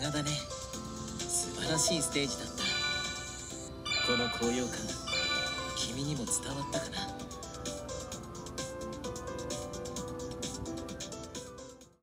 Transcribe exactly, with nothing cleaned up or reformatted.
がだね。素晴らしいステージだった。この高揚感、君にも伝わったかな。